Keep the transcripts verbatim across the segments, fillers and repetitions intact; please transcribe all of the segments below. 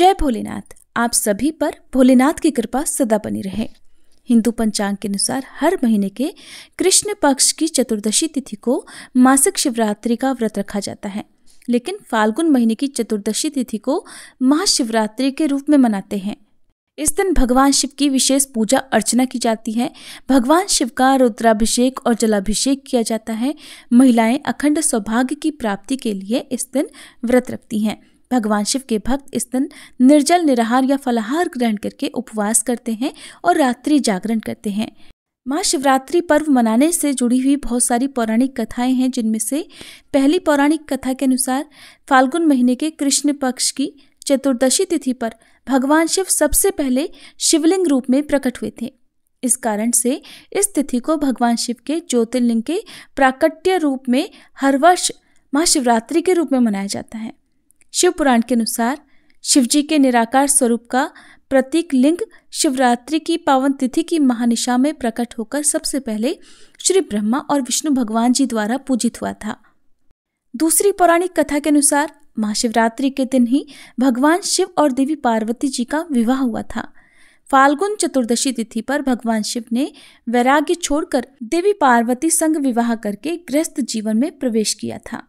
जय भोलेनाथ। आप सभी पर भोलेनाथ की कृपा सदा बनी रहे। हिंदू पंचांग के अनुसार हर महीने के कृष्ण पक्ष की चतुर्दशी तिथि को मासिक शिवरात्रि का व्रत रखा जाता है, लेकिन फाल्गुन महीने की चतुर्दशी तिथि को महाशिवरात्रि के रूप में मनाते हैं। इस दिन भगवान शिव की विशेष पूजा अर्चना की जाती है। भगवान शिव का रुद्राभिषेक और जलाभिषेक किया जाता है। महिलाएं अखंड सौभाग्य की प्राप्ति के लिए इस दिन व्रत रखती हैं। भगवान शिव के भक्त इस दिन निर्जल, निराहार या फलाहार ग्रहण करके उपवास करते हैं और रात्रि जागरण करते हैं। महाशिवरात्रि पर्व मनाने से जुड़ी हुई बहुत सारी पौराणिक कथाएं हैं, जिनमें से पहली पौराणिक कथा के अनुसार फाल्गुन महीने के कृष्ण पक्ष की चतुर्दशी तिथि पर भगवान शिव सबसे पहले शिवलिंग रूप में प्रकट हुए थे। इस कारण से इस तिथि को भगवान शिव के ज्योतिर्लिंग के प्राकट्य रूप में हर वर्ष महाशिवरात्रि के रूप में मनाया जाता है। शिव पुराण के अनुसार शिवजी के निराकार स्वरूप का प्रतीक लिंग शिवरात्रि की पावन तिथि की महानिशा में प्रकट होकर सबसे पहले श्री ब्रह्मा और विष्णु भगवान जी द्वारा पूजित हुआ था। दूसरी पौराणिक कथा के अनुसार महाशिवरात्रि के दिन ही भगवान शिव और देवी पार्वती जी का विवाह हुआ था। फाल्गुन चतुर्दशी तिथि पर भगवान शिव ने वैराग्य छोड़कर देवी पार्वती संग विवाह करके गृहस्थ जीवन में प्रवेश किया था।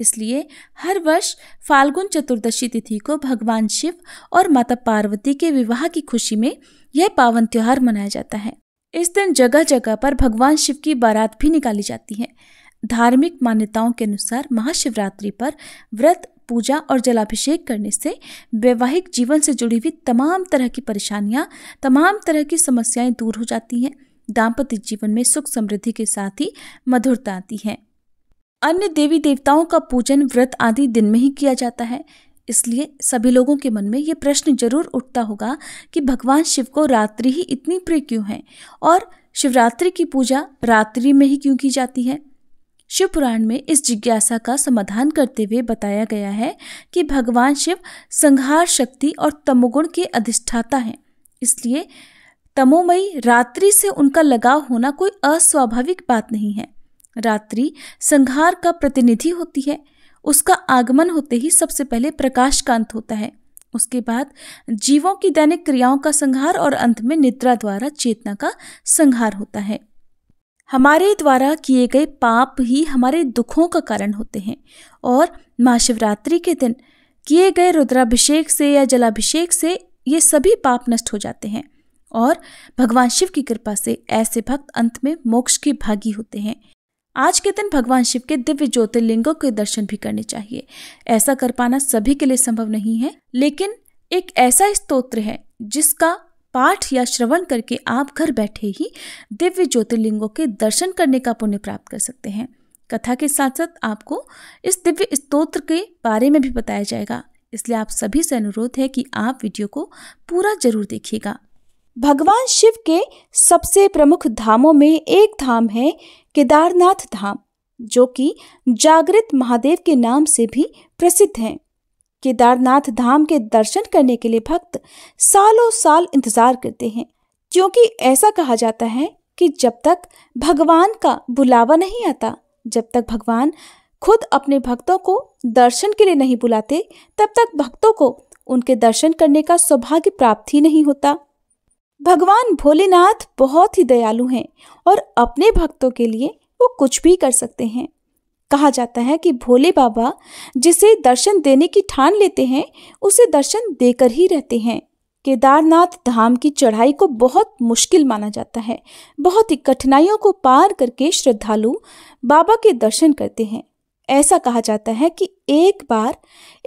इसलिए हर वर्ष फाल्गुन चतुर्दशी तिथि को भगवान शिव और माता पार्वती के विवाह की खुशी में यह पावन त्योहार मनाया जाता है। इस दिन जगह जगह पर भगवान शिव की बारात भी निकाली जाती है। धार्मिक मान्यताओं के अनुसार महाशिवरात्रि पर व्रत, पूजा और जलाभिषेक करने से वैवाहिक जीवन से जुड़ी हुई तमाम तरह की परेशानियां, तमाम तरह की समस्याएं दूर हो जाती हैं। दांपत्य जीवन में सुख समृद्धि के साथ ही मधुरता आती है। अन्य देवी देवताओं का पूजन, व्रत आदि दिन में ही किया जाता है। इसलिए सभी लोगों के मन में ये प्रश्न जरूर उठता होगा कि भगवान शिव को रात्रि ही इतनी प्रिय क्यों है और शिवरात्रि की पूजा रात्रि में ही क्यों की जाती है। शिव पुराण में इस जिज्ञासा का समाधान करते हुए बताया गया है कि भगवान शिव संहार शक्ति और तमोगुण के अधिष्ठाता हैं। इसलिए तमोमयी रात्रि से उनका लगाव होना कोई अस्वाभाविक बात नहीं है। रात्रि संहार का प्रतिनिधि होती है। उसका आगमन होते ही सबसे पहले प्रकाश का अंत होता है। उसके बाद जीवों की दैनिक क्रियाओं का संहार और अंत में निद्रा द्वारा चेतना का संहार होता है। हमारे द्वारा किए गए पाप ही हमारे दुखों का कारण होते हैं और महाशिवरात्रि के दिन किए गए रुद्राभिषेक से या जलाभिषेक से ये सभी पाप नष्ट हो जाते हैं और भगवान शिव की कृपा से ऐसे भक्त अंत में मोक्ष के भागी होते हैं। आज के दिन भगवान शिव के दिव्य ज्योतिर्लिंगों के दर्शन भी करने चाहिए। ऐसा कर पाना सभी के लिए संभव नहीं है, लेकिन एक ऐसा स्तोत्र है जिसका पाठ या श्रवण करके आप घर बैठे ही दिव्य ज्योतिर्लिंगों के दर्शन करने का पुण्य प्राप्त कर सकते हैं। कथा के साथ साथ आपको इस दिव्य स्तोत्र के बारे में भी बताया जाएगा, इसलिए आप सभी से अनुरोध है कि आप वीडियो को पूरा जरूर देखिएगा। भगवान शिव के सबसे प्रमुख धामों में एक धाम है केदारनाथ धाम, जो कि जागृत महादेव के नाम से भी प्रसिद्ध है। केदारनाथ धाम के दर्शन करने के लिए भक्त सालों साल इंतजार करते हैं, क्योंकि ऐसा कहा जाता है कि जब तक भगवान का बुलावा नहीं आता, जब तक भगवान खुद अपने भक्तों को दर्शन के लिए नहीं बुलाते, तब तक भक्तों को उनके दर्शन करने का सौभाग्य प्राप्त ही नहीं होता। भगवान भोलेनाथ बहुत ही दयालु हैं और अपने भक्तों के लिए वो कुछ भी कर सकते हैं। कहा जाता है कि भोले बाबा जिसे दर्शन देने की ठान लेते हैं, उसे दर्शन देकर ही रहते हैं। केदारनाथ धाम की चढ़ाई को बहुत मुश्किल माना जाता है। बहुत ही कठिनाइयों को पार करके श्रद्धालु बाबा के दर्शन करते हैं। ऐसा कहा जाता है कि एक बार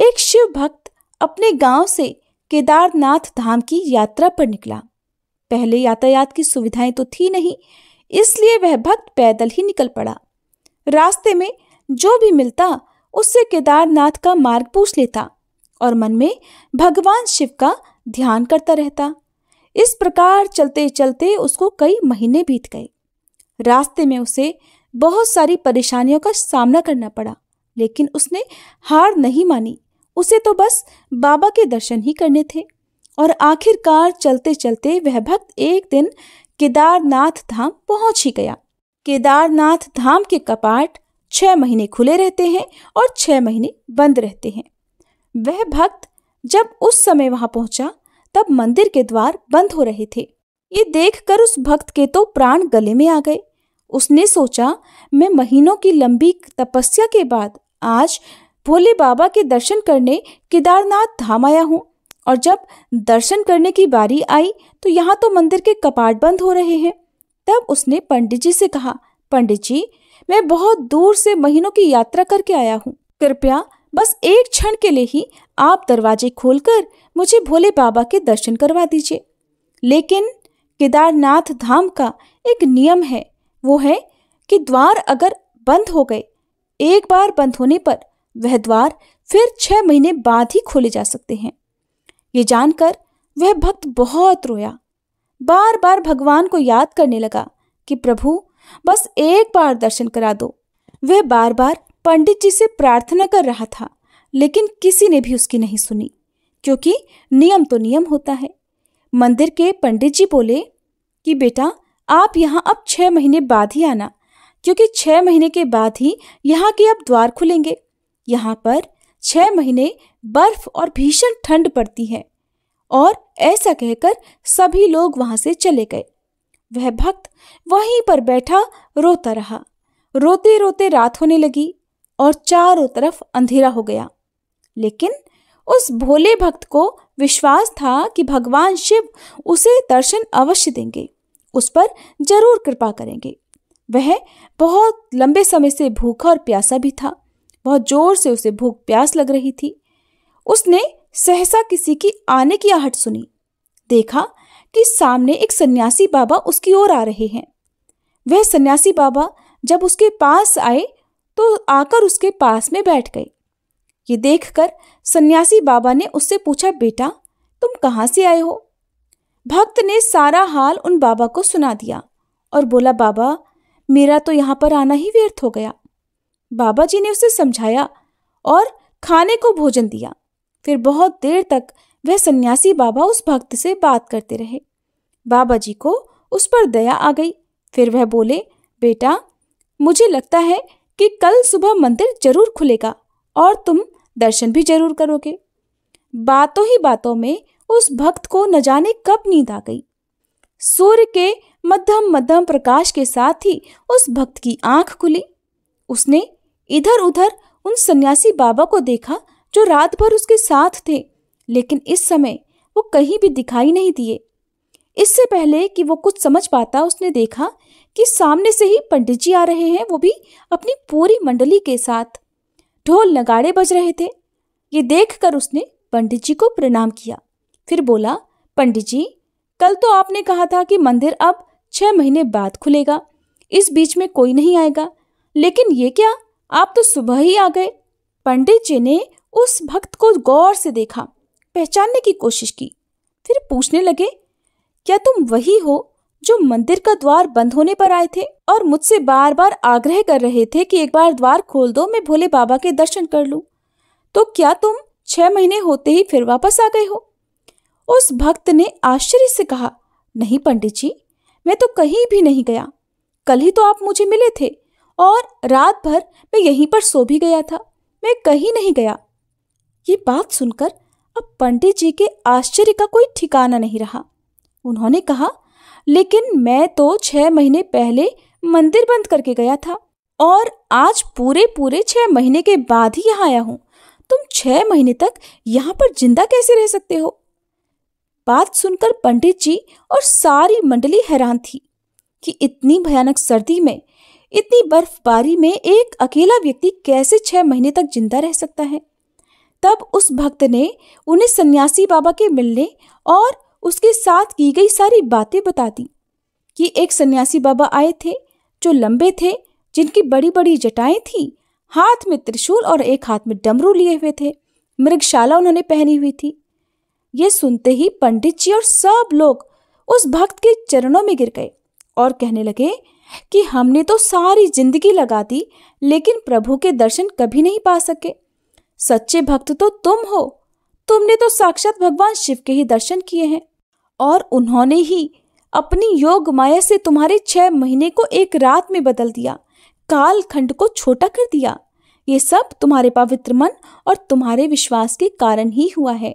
एक शिव भक्त अपने गांव से केदारनाथ धाम की यात्रा पर निकला। पहले यातायात की सुविधाएं तो थी नहीं, इसलिए वह भक्त पैदल ही निकल पड़ा। रास्ते में जो भी मिलता उससे केदारनाथ का मार्ग पूछ लेता और मन में भगवान शिव का ध्यान करता रहता। इस प्रकार चलते चलते उसको कई महीने बीत गए। रास्ते में उसे बहुत सारी परेशानियों का सामना करना पड़ा, लेकिन उसने हार नहीं मानी। उसे तो बस बाबा के दर्शन ही करने थे और आखिरकार चलते चलते वह भक्त एक दिन केदारनाथ धाम पहुंच ही गया। केदारनाथ धाम के कपाट छह महीने खुले रहते हैं और छह महीने बंद रहते हैं। वह भक्त जब उस समय वहां पहुंचा तब मंदिर के द्वार बंद हो रहे थे। ये देखकर उस भक्त के तो प्राण गले में आ गए। उसने सोचा, मैं महीनों की लंबी तपस्या के बाद आज भोले बाबा के दर्शन करने केदारनाथ धाम आया हूँ, और जब दर्शन करने की बारी आई तो यहाँ तो मंदिर के कपाट बंद हो रहे हैं। तब उसने पंडित जी से कहा, पंडित जी, मैं बहुत दूर से महीनों की यात्रा करके आया हूँ, कृपया बस एक क्षण के लिए ही आप दरवाजे खोलकर मुझे भोले बाबा के दर्शन करवा दीजिए। लेकिन केदारनाथ धाम का एक नियम है, वो है कि द्वार अगर बंद हो गए, एक बार बंद होने पर वह द्वार फिर छह महीने बाद ही खोले जा सकते हैं। ये जानकर वह भक्त बहुत रोया, बार बार भगवान को याद करने लगा कि प्रभु, बस एक बार दर्शन करा दो। वह बार बार पंडित जी से प्रार्थना कर रहा था, लेकिन किसी ने भी उसकी नहीं सुनी, क्योंकि नियम तो नियम होता है। मंदिर के पंडित जी बोले कि बेटा, आप यहाँ अब छः महीने बाद ही आना, क्योंकि छः महीने के बाद ही यहाँ के अब द्वार खुलेंगे। यहाँ पर छः महीने बर्फ और भीषण ठंड पड़ती है। और ऐसा कहकर सभी लोग वहाँ से चले गए। वह भक्त वहीं पर बैठा रोता रहा। रोते रोते रात होने लगी और चारों तरफ अंधेरा हो गया। लेकिन उस भोले भक्त को विश्वास था कि भगवान शिव उसे दर्शन अवश्य देंगे, उस पर जरूर कृपा करेंगे। वह बहुत लंबे समय से भूखा और प्यासा भी था। बहुत जोर से उसे भूख प्यास लग रही थी। उसने सहसा किसी की आने की आहट सुनी। देखा कि सामने एक सन्यासी बाबा उसकी ओर आ रहे हैं। वह सन्यासी बाबा जब उसके पास आए तो आकर उसके पास में बैठ गए। ये देखकर सन्यासी बाबा ने उससे पूछा, बेटा, तुम कहाँ से आए हो? भक्त ने सारा हाल उन बाबा को सुना दिया और बोला, बाबा, मेरा तो यहाँ पर आना ही व्यर्थ हो गया। बाबा जी ने उसे समझाया और खाने को भोजन दिया। फिर बहुत देर तक वह सन्यासी बाबा उस भक्त से बात करते रहे। बाबा जी को उस पर दया आ गई। फिर वह बोले, बेटा, मुझे लगता है कि कल सुबह मंदिर जरूर खुलेगा और तुम दर्शन भी जरूर करोगे। बातों ही बातों में उस भक्त को न जाने कब नींद आ गई। सूर्य के मध्यम मध्यम प्रकाश के साथ ही उस भक्त की आंख खुली। उसने इधर उधर उन सन्यासी बाबा को देखा जो रात भर उसके साथ थे, लेकिन इस समय वो कहीं भी दिखाई नहीं दिए। इससे पहले कि वो कुछ समझ पाता, उसने देखा कि सामने से ही पंडित जी आ रहे हैं, वो भी अपनी पूरी मंडली के साथ। ढोल नगाड़े बज रहे थे। ये देखकर उसने पंडित जी को प्रणाम किया। फिर बोला, पंडित जी, कल तो आपने कहा था कि मंदिर अब छः महीने बाद खुलेगा, इस बीच में कोई नहीं आएगा, लेकिन ये क्या, आप तो सुबह ही आ गए। पंडित जी ने उस भक्त को गौर से देखा, पहचानने की कोशिश की। फिर पूछने लगे, क्या तुम वही हो जो मंदिर का द्वार बंद होने पर आए थे और मुझसे बार बार आग्रह कर रहे थे कि एक बार द्वार खोल दो, मैं भोले बाबा के दर्शन कर लूं? तो क्या तुम छह महीने होते ही फिर वापस आ गए हो? उस भक्त ने आश्चर्य से कहा, नहीं पंडित जी, मैं तो कहीं भी नहीं गया। कल ही तो आप मुझे मिले थे और रात भर मैं यहीं पर सो भी गया था, मैं कहीं नहीं गया। ये बात सुनकर अब पंडित जी के आश्चर्य का कोई ठिकाना नहीं रहा। उन्होंने कहा, लेकिन मैं तो छह महीने पहले मंदिर बंद करके गया था और आज पूरे पूरे छह महीने के बाद ही यहाँ आया हूँ। तुम छह महीने तक यहाँ पर जिंदा कैसे रह सकते हो? बात सुनकर पंडित जी और सारी मंडली हैरान थी कि इतनी भयानक सर्दी में, इतनी बर्फबारी में एक अकेला व्यक्ति कैसे छह महीने तक जिंदा रह सकता है। तब उस भक्त ने उन्हें सन्यासी बाबा के मिलने और उसके साथ की गई सारी बातें बता दी कि एक सन्यासी बाबा आए थे जो लंबे थे, जिनकी बड़ी बड़ी जटाएं थीं, हाथ में त्रिशूल और एक हाथ में डमरू लिए हुए थे, मृगशाला उन्होंने पहनी हुई थी। ये सुनते ही पंडित जी और सब लोग उस भक्त के चरणों में गिर गए और कहने लगे कि हमने तो सारी जिंदगी लगा दी, लेकिन प्रभु के दर्शन कभी नहीं पा सके। सच्चे भक्त तो तुम हो, तुमने तो साक्षात भगवान शिव के ही दर्शन किए हैं और उन्होंने ही अपनी योग माया से तुम्हारे छह महीने को एक रात में बदल दिया, काल खंड को छोटा कर दिया। ये सब तुम्हारे पवित्र मन और तुम्हारे विश्वास के कारण ही हुआ है।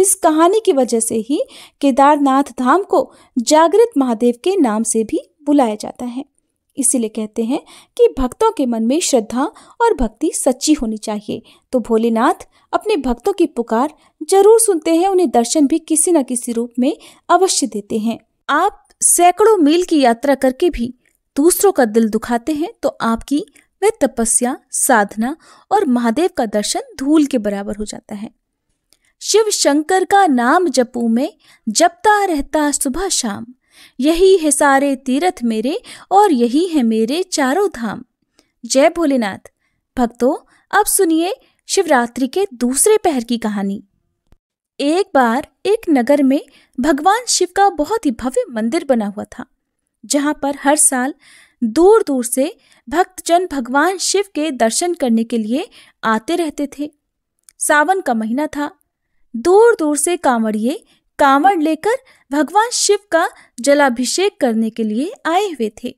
इस कहानी की वजह से ही केदारनाथ धाम को जागृत महादेव के नाम से भी बुलाया जाता है। इसीलिए कहते हैं कि भक्तों के मन में श्रद्धा और भक्ति सच्ची होनी चाहिए, तो भोलेनाथ अपने भक्तों की पुकार जरूर सुनते हैं, उन्हें दर्शन भी किसी न किसी रूप में अवश्य देते हैं। आप सैकड़ों मील की यात्रा करके भी दूसरों का दिल दुखाते हैं तो आपकी वह तपस्या, साधना और महादेव का दर्शन धूल के बराबर हो जाता है। शिव शंकर का नाम जपू में जपता रहता सुबह शाम, यही है सारे तीर्थ मेरे और यही है मेरे चारों धाम। जय भोलेनाथ। भक्तों, अब सुनिए शिवरात्रि के दूसरे पहर की कहानी। एक बार एक नगर में भगवान शिव का बहुत ही भव्य मंदिर बना हुआ था, जहां पर हर साल दूर दूर से भक्तजन भगवान शिव के दर्शन करने के लिए आते रहते थे। सावन का महीना था। दूर दूर से कांवड़िए कांवड़ लेकर भगवान शिव का जलाभिषेक करने के लिए आए हुए थे।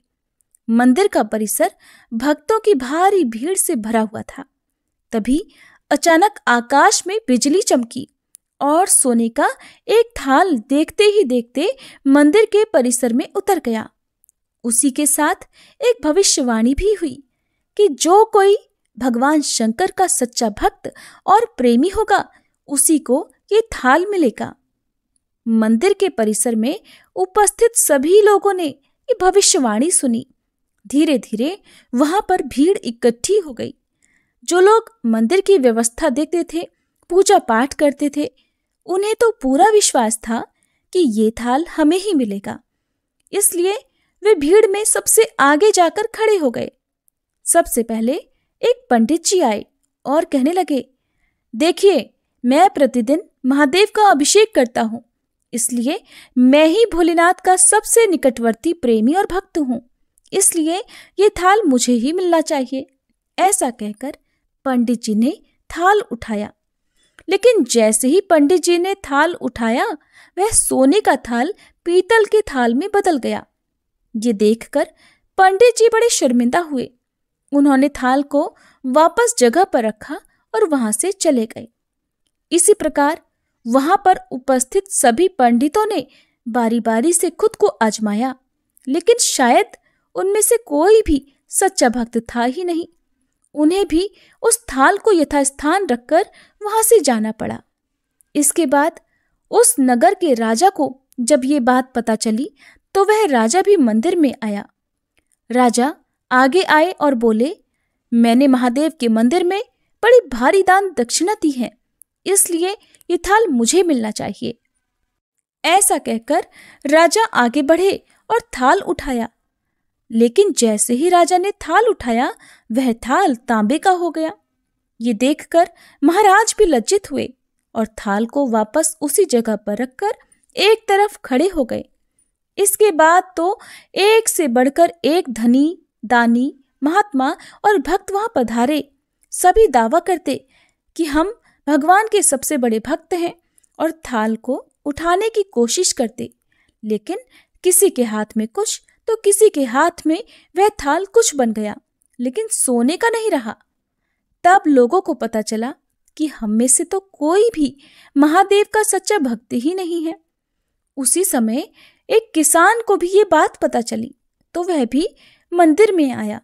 मंदिर का परिसर भक्तों की भारी भीड़ से भरा हुआ था। तभी अचानक आकाश में बिजली चमकी और सोने का एक थाल देखते ही देखते मंदिर के परिसर में उतर गया। उसी के साथ एक भविष्यवाणी भी हुई कि जो कोई भगवान शंकर का सच्चा भक्त और प्रेमी होगा उसी को ये थाल मिलेगा। मंदिर के परिसर में उपस्थित सभी लोगों ने ये भविष्यवाणी सुनी। धीरे धीरे वहां पर भीड़ इकट्ठी हो गई। जो लोग मंदिर की व्यवस्था देखते थे, पूजा पाठ करते थे, उन्हें तो पूरा विश्वास था कि ये थाल हमें ही मिलेगा, इसलिए वे भीड़ में सबसे आगे जाकर खड़े हो गए। सबसे पहले एक पंडित जी आए और कहने लगे, देखिए, मैं प्रतिदिन महादेव का अभिषेक करता हूँ, इसलिए मैं ही भोलेनाथ का सबसे निकटवर्ती प्रेमी और भक्त हूँ, इसलिए ये थाल मुझे ही मिलना चाहिए। ऐसा कहकर पंडित जी ने थाल उठाया, लेकिन जैसे ही पंडित जी ने थाल उठाया, वह सोने का थाल पीतल के थाल में बदल गया। ये देखकर पंडित जी बड़े शर्मिंदा हुए। उन्होंने थाल को वापस जगह पर रखा और वहां से चले गए। इसी प्रकार वहां पर उपस्थित सभी पंडितों ने बारी बारी से खुद को आजमाया, लेकिन शायद उनमें से कोई भी सच्चा भक्त था ही नहीं। उन्हें भी उस थाल को यथास्थान रखकर वहां से जाना पड़ा। इसके बाद उस नगर के राजा को जब ये बात पता चली तो वह राजा भी मंदिर में आया। राजा आगे आए और बोले, मैंने महादेव के मंदिर में बड़ी भारी दान दक्षिणा दी है, इसलिए ये थाल मुझे मिलना चाहिए। ऐसा कहकर राजा आगे बढ़े और थाल उठाया, लेकिन जैसे ही राजा ने थाल उठाया, वह थाल तांबे का हो गया। ये देखकर महाराज भी लज्जित हुए और थाल को वापस उसी जगह पर रखकर एक तरफ खड़े हो गए। इसके बाद तो एक से बढ़कर एक धनी, दानी, महात्मा और भक्त वहां पधारे। सभी दावा करते कि हम भगवान के सबसे बड़े भक्त हैं और थाल को उठाने की कोशिश करते, लेकिन किसी के हाथ में कुछ तो किसी के हाथ में वह थाल कुछ बन गया, लेकिन सोने का नहीं रहा। तब लोगों को पता चला कि हम में से तो कोई भी महादेव का सच्चा भक्त ही नहीं है। उसी समय एक किसान को भी ये बात पता चली तो वह भी मंदिर में आया।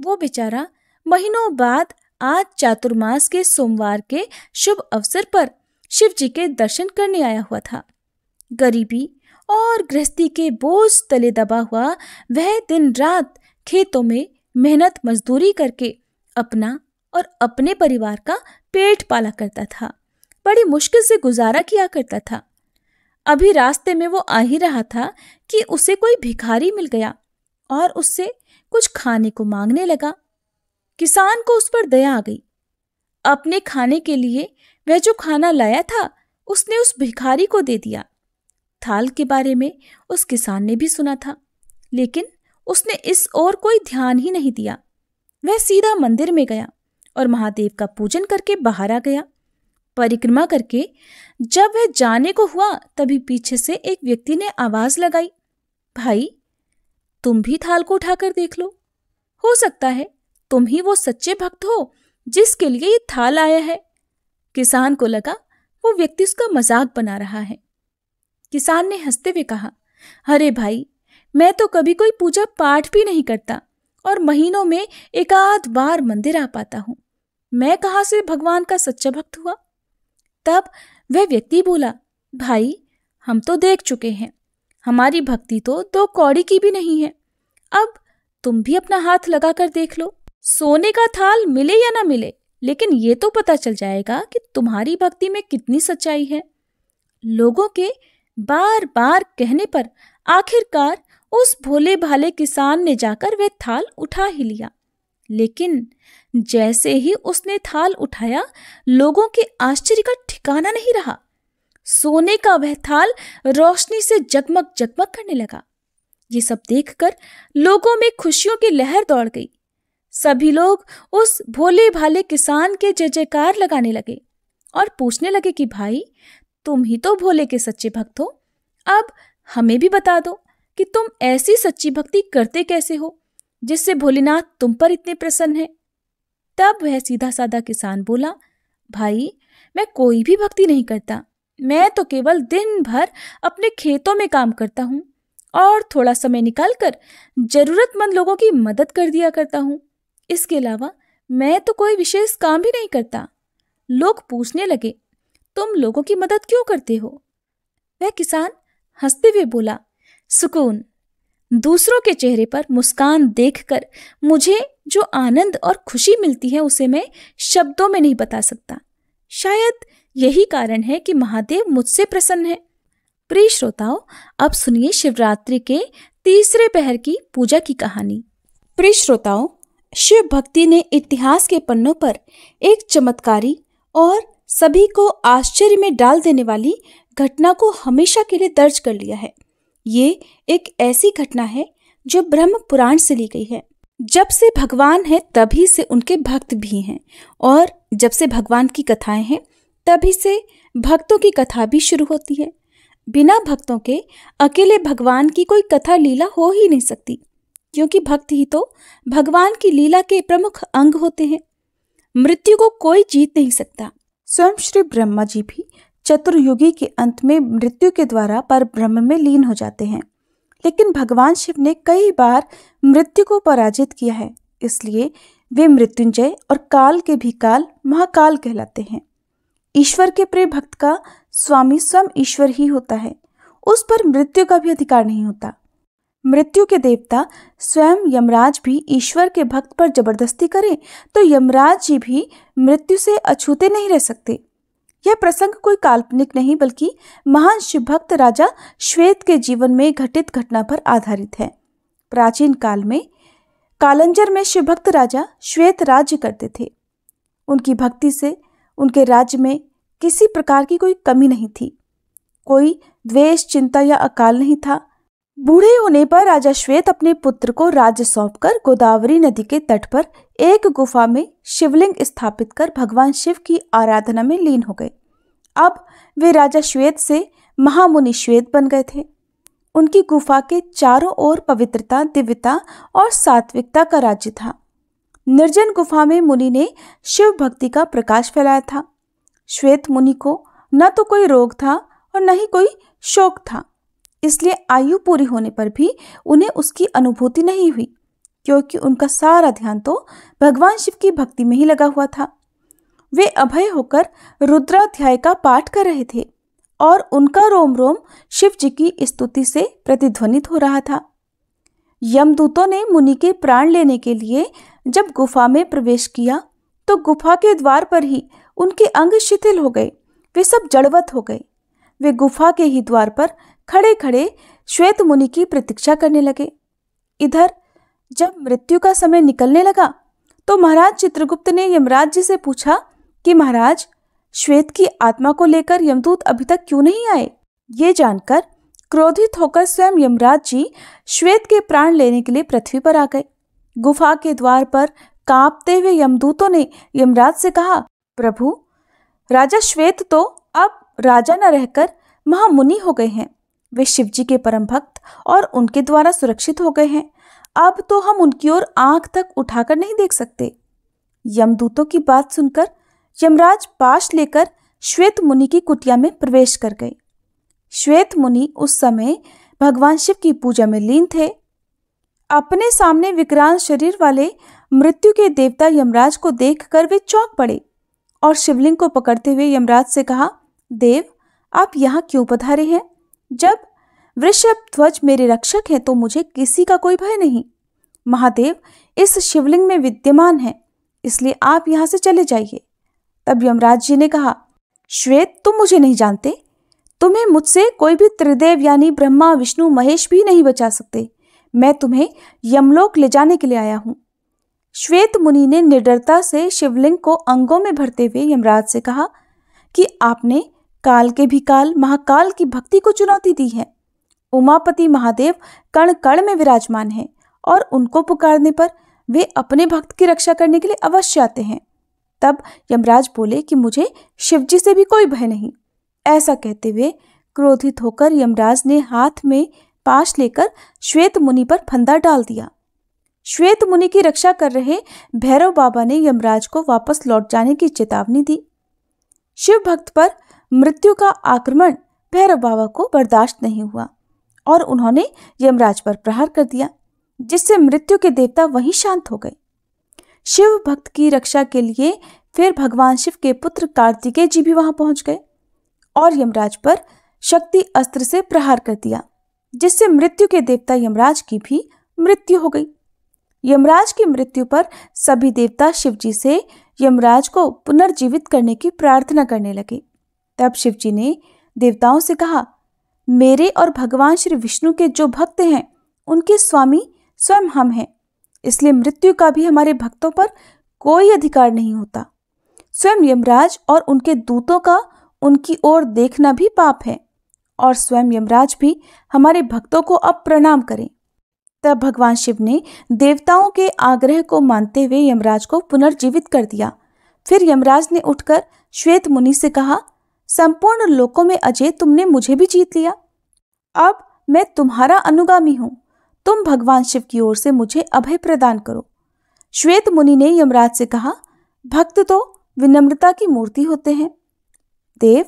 वो बेचारा महीनों बाद आज चातुर्मास के सोमवार के शुभ अवसर पर शिव जी के दर्शन करने आया हुआ था। गरीबी और गृहस्थी के बोझ तले दबा हुआ वह दिन रात खेतों में मेहनत मजदूरी करके अपना और अपने परिवार का पेट पाला करता था। बड़ी मुश्किल से गुजारा किया करता था। अभी रास्ते में वो आ ही रहा था कि उसे कोई भिखारी मिल गया और उससे कुछ खाने को मांगने लगा। किसान को उस पर दया आ गई। अपने खाने के लिए वह जो खाना लाया था उसने उस भिखारी को दे दिया। थाल के बारे में उस किसान ने भी सुना था, लेकिन उसने इस ओर कोई ध्यान ही नहीं दिया। वह सीधा मंदिर में गया और महादेव का पूजन करके बाहर आ गया। परिक्रमा करके जब वह जाने को हुआ, तभी पीछे से एक व्यक्ति ने आवाज लगाई, भाई, तुम भी थाल को उठाकर देख लो, हो सकता है तुम ही वो सच्चे भक्त हो जिसके लिए ये थाल आया है। किसान को लगा वो व्यक्ति उसका मजाक बना रहा है। किसान ने हंसते हुए कहा, अरे भाई, मैं तो कभी कोई पूजा पाठ भी नहीं करता और महीनों में एक आध बार मंदिर आ पाता हूँ। मैं कहाँ से भगवान का सच्चा भक्त हुआ? तब वह व्यक्ति बोला, भाई हम तो देख चुके हैं, हमारी भक्ति तो दो कौड़ी की भी नहीं है। अब तुम भी अपना हाथ लगा कर देख लो, सोने का थाल मिले या ना मिले, लेकिन ये तो पता चल जाएगा कि तुम्हारी भक्ति में कितनी सच्चाई है। लोगों के बार बार कहने पर आखिरकार उस भोले भाले किसान ने जाकर वह थाल उठा ही लिया। लेकिन जैसे ही उसने थाल उठाया, लोगों के आश्चर्य का ठिकाना नहीं रहा। सोने का वह थाल रोशनी से जगमग जगमग करने लगा। ये सब देखकर लोगों में खुशियों की लहर दौड़ गई। सभी लोग उस भोले भाले किसान के जय जयकार लगाने लगे और पूछने लगे कि भाई, तुम ही तो भोले के सच्चे भक्त हो, अब हमें भी बता दो कि तुम ऐसी सच्ची भक्ति करते कैसे हो जिससे भोलेनाथ तुम पर इतने प्रसन्न हैं। तब वह सीधा साधा किसान बोला, भाई मैं कोई भी भक्ति नहीं करता, मैं तो केवल दिन भर अपने खेतों में काम करता हूँ और थोड़ा समय निकालकर जरूरतमंद लोगों की मदद कर दिया करता हूँ। इसके अलावा मैं तो कोई विशेष काम भी नहीं करता। लोग पूछने लगे, तुम लोगों की मदद क्यों करते हो? वह किसान हंसते हुए बोला, सुकून। दूसरों के चेहरे पर मुस्कान देखकर मुझे जो आनंद और खुशी मिलती है उसे मैं शब्दों में नहीं बता सकता। शायद यही कारण है कि महादेव मुझसे प्रसन्न है। प्रिय श्रोताओं, अब सुनिए शिवरात्रि के तीसरे पहर की पूजा की कहानी। प्रिय श्रोताओं, शिव भक्ति ने इतिहास के पन्नों पर एक चमत्कारी और सभी को आश्चर्य में डाल देने वाली घटना को हमेशा के लिए दर्ज कर लिया है। ये एक ऐसी घटना है जो ब्रह्म पुराण से ली गई है। जब से भगवान है तभी से उनके भक्त भी हैं और जब से भगवान की कथाएं हैं तभी से भक्तों की कथा भी शुरू होती है। बिना भक्तों के अकेले भगवान की कोई कथा लीला हो ही नहीं सकती, क्योंकि भक्त ही तो भगवान की लीला के प्रमुख अंग होते हैं। मृत्यु को कोई जीत नहीं सकता। स्वयं श्री ब्रह्मा जी भी चतुर्युगी के अंत में मृत्यु के द्वारा पर ब्रह्म में लीन हो जाते हैं, लेकिन भगवान शिव ने कई बार मृत्यु को पराजित किया है, इसलिए वे मृत्युंजय और काल के भी काल महाकाल कहलाते हैं। ईश्वर के प्रिय भक्त का स्वामी स्वयं ईश्वर ही होता है, उस पर मृत्यु का भी अधिकार नहीं होता। मृत्यु के देवता स्वयं यमराज भी ईश्वर के भक्त पर जबरदस्ती करें तो यमराज जी भी मृत्यु से अछूते नहीं रह सकते। यह प्रसंग कोई काल्पनिक नहीं बल्कि महान शिवभक्त राजा श्वेत के जीवन में घटित घटना पर आधारित है। प्राचीन काल में कालंजर में शिवभक्त राजा श्वेत राज्य करते थे। उनकी भक्ति से उनके राज्य में किसी प्रकार की कोई कमी नहीं थी, कोई द्वेष, चिंता या अकाल नहीं था। बूढ़े होने पर राजा श्वेत अपने पुत्र को राज्य सौंपकर गोदावरी नदी के तट पर एक गुफा में शिवलिंग स्थापित कर भगवान शिव की आराधना में लीन हो गए। अब वे राजा श्वेत से महामुनि श्वेत बन गए थे। उनकी गुफा के चारों ओर पवित्रता, दिव्यता और सात्विकता का राज्य था। निर्जन गुफा में मुनि ने शिव भक्ति का प्रकाश फैलाया था। श्वेत मुनि को न तो कोई रोग था और न ही कोई शोक था, इसलिए आयु पूरी होने पर भी उन्हें उसकी अनुभूति नहीं हुई, क्योंकि उनका सारा ध्यान तो भगवान शिव की भक्ति में ही लगा हुआ था। वे अभय होकर रुद्राध्याय का पाठ कर रहे थे और उनका रोम रोम शिव जी की स्तुति से प्रतिध्वनित हो रहा था। यमदूतों ने मुनि के प्राण लेने के लिए जब गुफा में प्रवेश किया तो गुफा के द्वार पर ही उनके अंग शिथिल हो गए, वे सब जड़वत हो गए। वे गुफा के ही द्वार पर खड़े खड़े श्वेत मुनि की प्रतीक्षा करने लगे। इधर जब मृत्यु का समय निकलने लगा तो महाराज चित्रगुप्त ने यमराज जी से पूछा कि महाराज, श्वेत की आत्मा को लेकर यमदूत अभी तक क्यों नहीं आए? ये जानकर क्रोधित होकर स्वयं यमराज जी श्वेत के प्राण लेने के लिए पृथ्वी पर आ गए। गुफा के द्वार पर कांपते हुए यमदूतों ने यमराज से कहा, प्रभु, राजा श्वेत तो अब राजा न रहकर महामुनि हो गए हैं। वे शिवजी के परम भक्त और उनके द्वारा सुरक्षित हो गए हैं। अब तो हम उनकी ओर आंख तक उठाकर नहीं देख सकते। यमदूतों की बात सुनकर यमराज पाश लेकर श्वेत मुनि की कुटिया में प्रवेश कर गई। श्वेत मुनि उस समय भगवान शिव की पूजा में लीन थे। अपने सामने विकराल शरीर वाले मृत्यु के देवता यमराज को देखकर वे चौंक पड़े और शिवलिंग को पकड़ते हुए यमराज से कहा, देव आप यहाँ क्यों पधारे हैं? जब वृषभ ध्वज मेरे रक्षक हैं तो मुझे किसी का कोई भय नहीं। महादेव इस शिवलिंग में विद्यमान है, इसलिए आप यहाँ से चले जाइए। तब यमराज जी ने कहा, श्वेत तुम मुझे नहीं जानते, तुम्हें मुझसे कोई भी त्रिदेव यानी ब्रह्मा विष्णु महेश भी नहीं बचा सकते। मैं तुम्हें यमलोक ले जाने के लिए आया हूँ। श्वेत मुनि ने निडरता से शिवलिंग को अंगों में भरते हुए यमराज से कहा कि आपने काल के भी काल महाकाल की भक्ति को चुनौती दी है। उमापति महादेव कण कण में विराजमान हैं और उनको पुकारने पर वे अपने भक्त की रक्षा करने के लिए अवश्य आते हैं। तब यमराज बोले कि मुझे शिवजी से भी कोई भय नहीं। ऐसा कहते हुए क्रोधित होकर यमराज ने हाथ में पाश लेकर श्वेत मुनि पर फंदा डाल दिया। श्वेत मुनि की रक्षा कर रहे भैरव बाबा ने यमराज को वापस लौट जाने की चेतावनी दी। शिव भक्त पर मृत्यु का आक्रमण भैरव बाबा को बर्दाश्त नहीं हुआ और उन्होंने यमराज पर प्रहार कर दिया, जिससे मृत्यु के देवता वहीं शांत हो गए। शिव भक्त की रक्षा के लिए फिर भगवान शिव के पुत्र कार्तिकेय जी भी वहां पहुंच गए और यमराज पर शक्ति अस्त्र से प्रहार कर दिया, जिससे मृत्यु के देवता यमराज की भी मृत्यु हो गई। यमराज की मृत्यु पर सभी देवता शिवजी से यमराज को पुनर्जीवित करने की प्रार्थना करने लगे। तब शिवजी ने देवताओं से कहा, मेरे और भगवान श्री विष्णु के जो भक्त हैं उनके स्वामी स्वयं हम हैं, इसलिए मृत्यु का भी हमारे भक्तों पर कोई अधिकार नहीं होता। स्वयं यमराज और उनके दूतों का उनकी ओर देखना भी पाप है और स्वयं यमराज भी हमारे भक्तों को अब प्रणाम करें। तब भगवान शिव ने देवताओं के आग्रह को मानते हुए यमराज को पुनर्जीवित कर दिया। फिर यमराज ने उठकर श्वेत मुनि से कहा, संपूर्ण लोकों में अजय तुमने मुझे भी जीत लिया, अब मैं तुम्हारा अनुगामी हूँ। तुम भगवान शिव की ओर से मुझे अभय प्रदान करो। श्वेत मुनि ने यमराज से कहा, भक्त तो विनम्रता की मूर्ति होते हैं, देव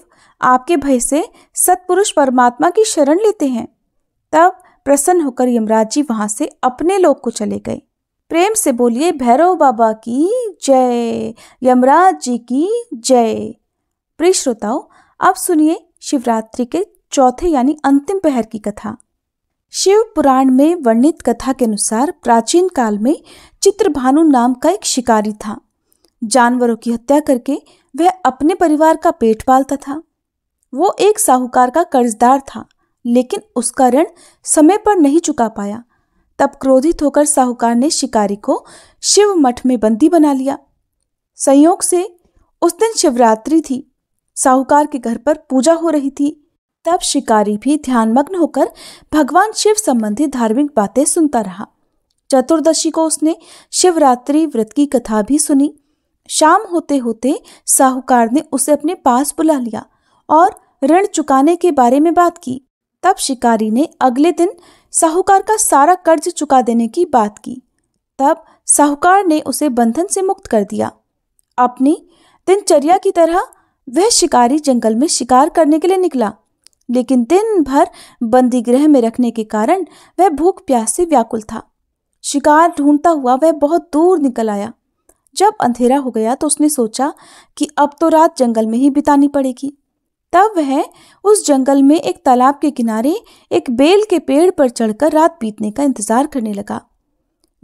आपके भय से सत्पुरुष परमात्मा की शरण लेते हैं। तब प्रसन्न होकर यमराज जी वहां से अपने लोक को चले गए। प्रेम से बोलिए भैरव बाबा की जय, यमराज जी की जय। प्रिय श्रोताओं, अब सुनिए शिवरात्रि के चौथे यानी अंतिम पहर की कथा। शिव पुराण में वर्णित कथा के अनुसार प्राचीन काल में चित्रभानु नाम का एक शिकारी था। जानवरों की हत्या करके वह अपने परिवार का पेट पालता था। वो एक साहूकार का कर्जदार था, लेकिन उसका ऋण समय पर नहीं चुका पाया। तब क्रोधित होकर साहूकार ने शिकारी को शिव मठ में बंदी बना लिया। संयोग से उस दिन शिवरात्रि थी। साहूकार के घर पर पूजा हो रही थी। तब शिकारी भी ध्यानमग्न होकर भगवान शिव संबंधी धार्मिक बातें सुनता रहा। चतुर्दशी को उसने शिवरात्रि व्रत की कथा भी सुनी। शाम होते होते साहूकार ने उसे अपने पास बुला लिया और ऋण चुकाने के बारे में बात की। तब शिकारी ने अगले दिन साहूकार का सारा कर्ज चुका देने की बात की। तब साहूकार ने उसे बंधन से मुक्त कर दिया। अपनी दिनचर्या की तरह वह शिकारी जंगल में शिकार करने के लिए निकला, लेकिन दिन भर बंदी गृह में रखने के कारण वह भूख प्यास से व्याकुल था। शिकार ढूंढता हुआ वह बहुत दूर निकल आया। जब अंधेरा हो गया तो उसने सोचा कि अब तो रात जंगल में ही बितानी पड़ेगी। तब वह उस जंगल में एक तालाब के किनारे एक बेल के पेड़ पर चढ़कर रात बीतने का इंतजार करने लगा।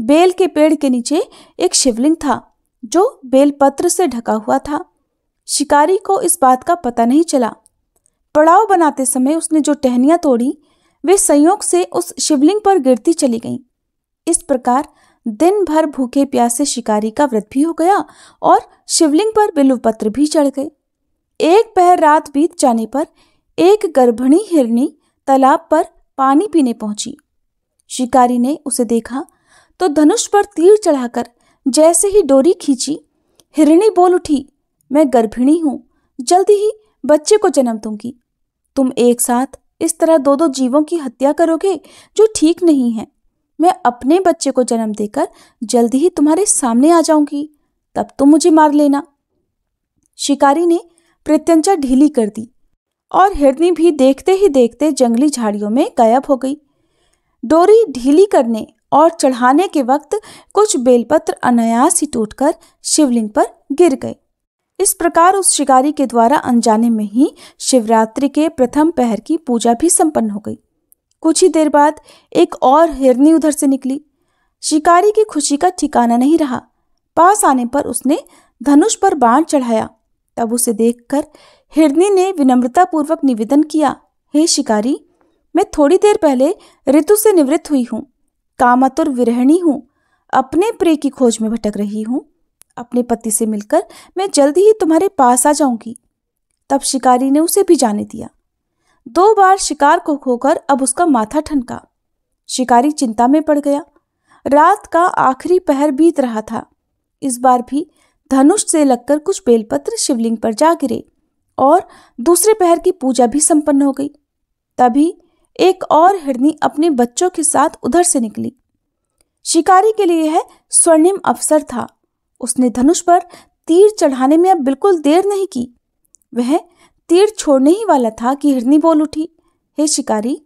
बेल के पेड़ के नीचे एक शिवलिंग था जो बेलपत्र से ढका हुआ था। शिकारी को इस बात का पता नहीं चला। पड़ाव बनाते समय उसने जो टहनियाँ तोड़ी वे संयोग से उस शिवलिंग पर गिरती चली गईं। इस प्रकार दिन भर भूखे प्यासे शिकारी का व्रत भी हो गया और शिवलिंग पर बिल्वपत्र भी चढ़ गए। एक पहर रात बीत जाने पर एक गर्भिणी हिरनी तालाब पर पानी पीने पहुंची। शिकारी ने उसे देखा तो धनुष पर तीर चढ़ाकर जैसे ही डोरी खींची, हिरनी बोल उठी, मैं गर्भिणी हूँ, जल्दी ही बच्चे को जन्म दूंगी। तुम एक साथ इस तरह दो दो जीवों की हत्या करोगे जो ठीक नहीं है। मैं अपने बच्चे को जन्म देकर जल्दी ही तुम्हारे सामने आ जाऊंगी, तब तुम मुझे मार लेना। शिकारी ने प्रत्यंचा ढीली कर दी और हिरनी भी देखते ही देखते जंगली झाड़ियों में गायब हो गई। डोरी ढीली करने और चढ़ाने के वक्त कुछ बेलपत्र अनायास ही टूटकर शिवलिंग पर गिर गए। इस प्रकार उस शिकारी के द्वारा अनजाने में ही शिवरात्रि के प्रथम पहर की पूजा भी संपन्न हो गई। कुछ ही देर बाद एक और हिरनी उधर से निकली। शिकारी की खुशी का ठिकाना नहीं रहा। पास आने पर उसने धनुष पर बाण चढ़ाया। तब उसे देखकर हिरनी ने विनम्रतापूर्वक निवेदन किया, हे शिकारी, मैं थोड़ी देर पहले ऋतु से निवृत्त हुई हूँ, कामतुर विरहिणी हूँ, अपने प्रिय की खोज में भटक रही हूँ। अपने पति से मिलकर मैं जल्दी ही तुम्हारे पास आ जाऊंगी। तब शिकारी ने उसे भी जाने दिया। दो बार शिकार को खोकर अब उसका माथा ठनका। शिकारी चिंता में पड़ गया। रात का आखिरी पहर बीत रहा था। इस बार भी धनुष से लगकर कुछ बेलपत्र शिवलिंग पर जा गिरे और दूसरे पहर की पूजा भी संपन्न हो गई। तभी एक और हिरनी अपने बच्चों के साथ उधर से निकली। शिकारी के लिए यह स्वर्णिम अवसर था। उसने धनुष पर तीर चढ़ाने में अब बिल्कुल देर नहीं की। वह तीर छोड़ने ही वाला था कि हिरनी बोल उठी, हे शिकारी,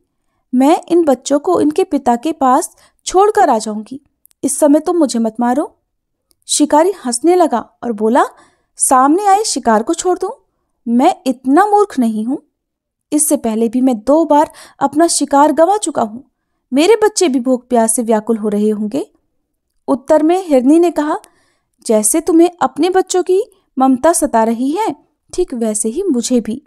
मैं इन बच्चों को इनके पिता के पास छोड़कर आ जाऊंगी। इस समय तुम मुझे मत मारो। शिकारी हंसने लगा और बोला, सामने आए शिकार को छोड़ दूं? मैं इतना मूर्ख नहीं हूं। इससे पहले भी मैं दो बार अपना शिकार गंवा चुका हूं। मेरे बच्चे भी भूख प्यास से व्याकुल हो रहे होंगे। उत्तर में हिरनी ने कहा, जैसे तुम्हें अपने बच्चों की ममता सता रही है, ठीक वैसे ही मुझे भी।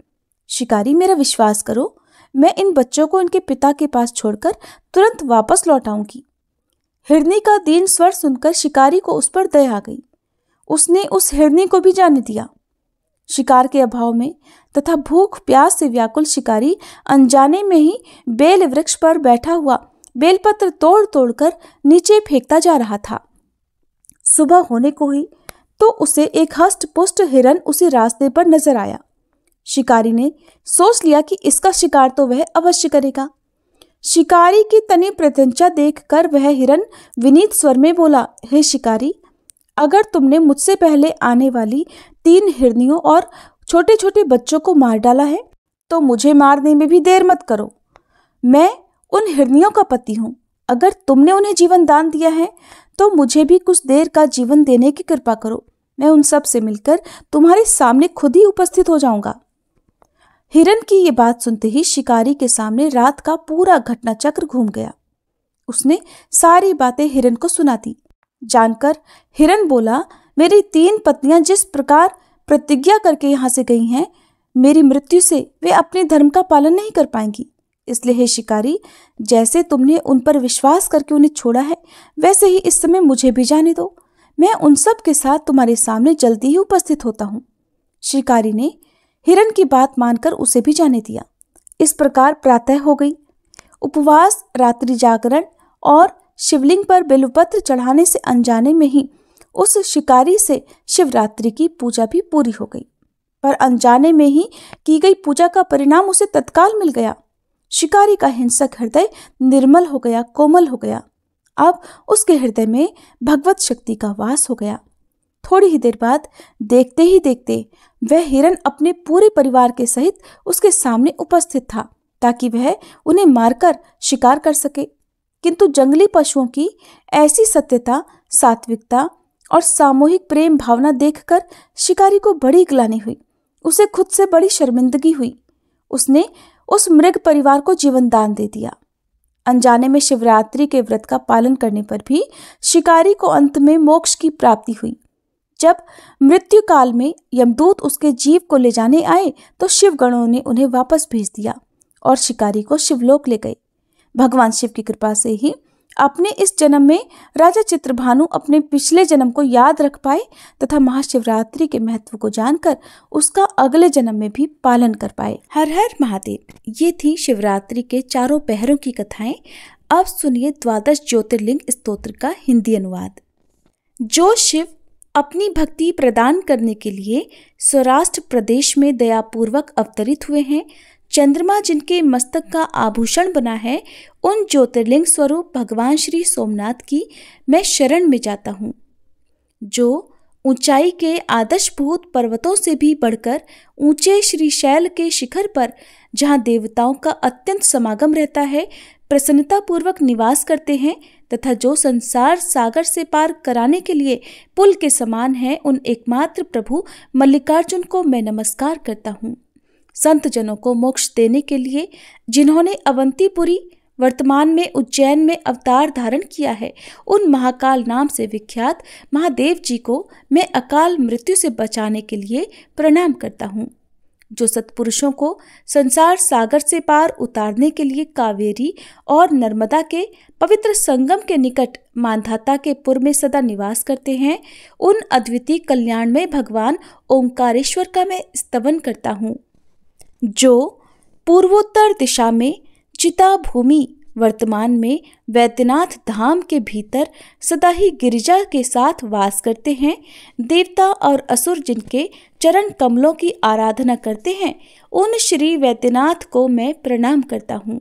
शिकारी, मेरा विश्वास करो, मैं इन बच्चों को इनके पिता के पास छोड़कर तुरंत वापस लौट आऊंगी। हिरनी का दीन स्वर सुनकर शिकारी को उस पर दया आ गई। उसने उस हिरनी को भी जाने दिया। शिकार के अभाव में तथा भूख प्यास से व्याकुल शिकारी अनजाने में ही बेल वृक्ष पर बैठा हुआ बेलपत्र तोड़ तोड़कर नीचे फेंकता जा रहा था। सुबह होने को ही तो उसे एक हष्ट पुष्ट हिरन उसी रास्ते पर नजर आया। शिकारी ने सोच लिया कि इसका शिकार तो वह अवश्य करेगा। शिकारी की तनी प्रत्यंचा देखकर वह हिरन विनीत स्वर में बोला, हे शिकारी, अगर तुमने मुझसे पहले आने वाली तीन हिरनियों और छोटे छोटे बच्चों को मार डाला है तो मुझे मारने में भी देर मत करो। मैं उन हिरनियों का पति हूँ। अगर तुमने उन्हें जीवन दान दिया है तो मुझे भी कुछ देर का जीवन देने की कृपा करो। मैं उन सब से मिलकर तुम्हारे सामने खुद ही उपस्थित हो जाऊंगा। हिरन की ये बात सुनते ही शिकारी के सामने रात का पूरा घटना चक्र घूम गया। उसने सारी बातें हिरन को सुना दी। जानकर हिरन बोला, मेरी तीन पत्नियां जिस प्रकार प्रतिज्ञा करके यहाँ से गई हैं, मेरी मृत्यु से वे अपने धर्म का पालन नहीं कर पाएंगी। इसलिए हे शिकारी, जैसे तुमने उन पर विश्वास करके उन्हें छोड़ा है, वैसे ही इस समय मुझे भी जाने दो। मैं उन सब के साथ तुम्हारे सामने जल्दी ही उपस्थित होता हूँ। शिकारी ने हिरन की बात मानकर उसे भी जाने दिया। इस प्रकार प्रातः हो गई। उपवास, रात्रि जागरण और शिवलिंग पर बेलपत्र चढ़ाने से अनजाने में ही उस शिकारी से शिवरात्रि की पूजा भी पूरी हो गई। पर अनजाने में ही की गई पूजा का परिणाम उसे तत्काल मिल गया। शिकारी का हिंसक हृदय निर्मल हो गया, कोमल हो गया। अब उसके हृदय में भगवत शक्ति का वास हो गया। थोड़ी ही देर बाद देखते ही देखते वह हिरन अपने पूरे परिवार के सहित उसके सामने उपस्थित था, ताकि वह उन्हें मारकर शिकार कर सके। किंतु जंगली पशुओं की ऐसी सत्यता, सात्विकता और सामूहिक प्रेम भावना देखकर शिकारी को बड़ी ग्लानि हुई। उसे खुद से बड़ी शर्मिंदगी हुई। उसने उस मृग परिवार को जीवन दान दे दिया। अनजाने में शिवरात्रि के व्रत का पालन करने पर भी शिकारी को अंत में मोक्ष की प्राप्ति हुई। जब मृत्यु काल में यमदूत उसके जीव को ले जाने आए तो शिवगणों ने उन्हें वापस भेज दिया और शिकारी को शिवलोक ले गए। भगवान शिव की कृपा से ही अपने इस जन्म में राजा चित्रभानु अपने पिछले जन्म को याद रख पाए तथा महाशिवरात्रि के महत्व को जानकर उसका अगले जन्म में भी पालन कर पाए। हर हर महादेव। ये थी शिवरात्रि के चारों पहरों की कथाएं। अब सुनिए द्वादश ज्योतिर्लिंग स्तोत्र का हिंदी अनुवाद। जो शिव अपनी भक्ति प्रदान करने के लिए सौराष्ट्र प्रदेश में दयापूर्वक अवतरित हुए हैं, चंद्रमा जिनके मस्तक का आभूषण बना है, उन ज्योतिर्लिंग स्वरूप भगवान श्री सोमनाथ की मैं शरण में जाता हूँ। जो ऊंचाई के आदर्शभूत पर्वतों से भी बढ़कर ऊंचे श्रीशैल के शिखर पर, जहाँ देवताओं का अत्यंत समागम रहता है, प्रसन्नतापूर्वक निवास करते हैं तथा जो संसार सागर से पार कराने के लिए पुल के समान है, उन एकमात्र प्रभु मल्लिकार्जुन को मैं नमस्कार करता हूँ। संत जनों को मोक्ष देने के लिए जिन्होंने अवंतीपुरी वर्तमान में उज्जैन में अवतार धारण किया है, उन महाकाल नाम से विख्यात महादेव जी को मैं अकाल मृत्यु से बचाने के लिए प्रणाम करता हूँ। जो सत्पुरुषों को संसार सागर से पार उतारने के लिए कावेरी और नर्मदा के पवित्र संगम के निकट मानधाता के पुर में सदा निवास करते हैं, उन अद्वितीय कल्याणमय भगवान ओंकारेश्वर का मैं स्तवन करता हूँ, जो पूर्वोत्तर दिशा में चिता भूमि वर्तमान में वैद्यनाथ धाम के भीतर सदा ही गिरिजा के साथ वास करते हैं। देवता और असुर जिनके चरण कमलों की आराधना करते हैं, उन श्री वैद्यनाथ को मैं प्रणाम करता हूँ,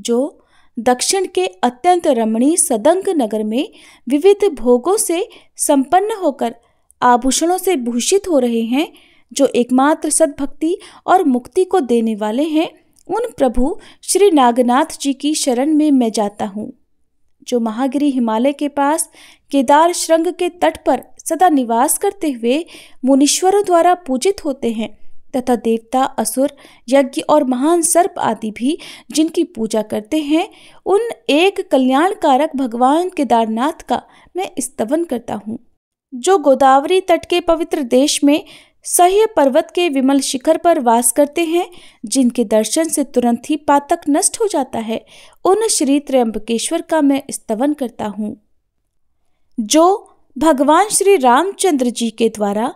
जो दक्षिण के अत्यंत रमणीय सदंग नगर में विविध भोगों से संपन्न होकर आभूषणों से भूषित हो रहे हैं, जो एकमात्र सद्भक्ति और मुक्ति को देने वाले हैं। उन प्रभु श्री नागनाथ जी की शरण में मैं जाता हूँ, जो महागिरी हिमालय के पास केदार श्रृंग के तट पर सदा निवास करते हुए मुनीश्वरों द्वारा पूजित होते हैं तथा देवता, असुर, यज्ञ और महान सर्प आदि भी जिनकी पूजा करते हैं, उन एक कल्याणकारक भगवान केदारनाथ का मैं स्तवन करता हूँ, जो गोदावरी तट के पवित्र देश में सह्य पर्वत के विमल शिखर पर वास करते हैं, जिनके दर्शन से तुरंत ही पातक नष्ट हो जाता है, उन श्री त्र्यंबकेश्वर का मैं स्तवन करता हूँ, जो भगवान श्री रामचंद्र जी के द्वारा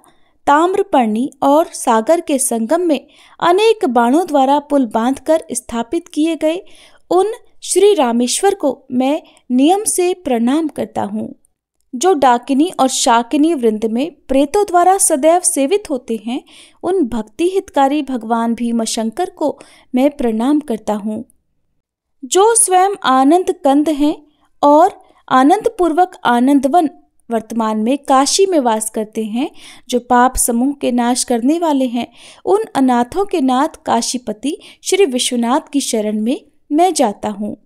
ताम्रपर्णी और सागर के संगम में अनेक बाणों द्वारा पुल बांधकर स्थापित किए गए उन श्री रामेश्वर को मैं नियम से प्रणाम करता हूँ, जो डाकिनी और शाकिनी वृंद में प्रेतों द्वारा सदैव सेवित होते हैं, उन भक्ति हितकारी भगवान भीमशंकर को मैं प्रणाम करता हूँ, जो स्वयं आनंद कंद हैं और आनंदपूर्वक आनंदवन वर्तमान में काशी में वास करते हैं, जो पाप समूह के नाश करने वाले हैं, उन अनाथों के नाथ काशीपति श्री विश्वनाथ की शरण में मैं जाता हूँ,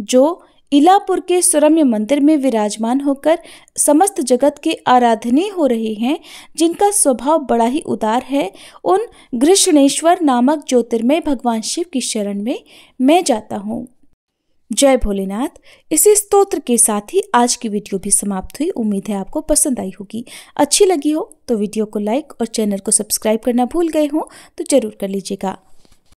जो इलापुर के सुरम्य मंदिर में विराजमान होकर समस्त जगत के आराधनीय हो रहे हैं, जिनका स्वभाव बड़ा ही उदार है, उन गृष्णेश्वर नामक ज्योतिर्मय भगवान शिव की शरण में मैं जाता हूँ। जय भोलेनाथ। इसी स्तोत्र के साथ ही आज की वीडियो भी समाप्त हुई। उम्मीद है आपको पसंद आई होगी। अच्छी लगी हो तो वीडियो को लाइक और चैनल को सब्सक्राइब करना भूल गए हो तो जरूर कर लीजिएगा।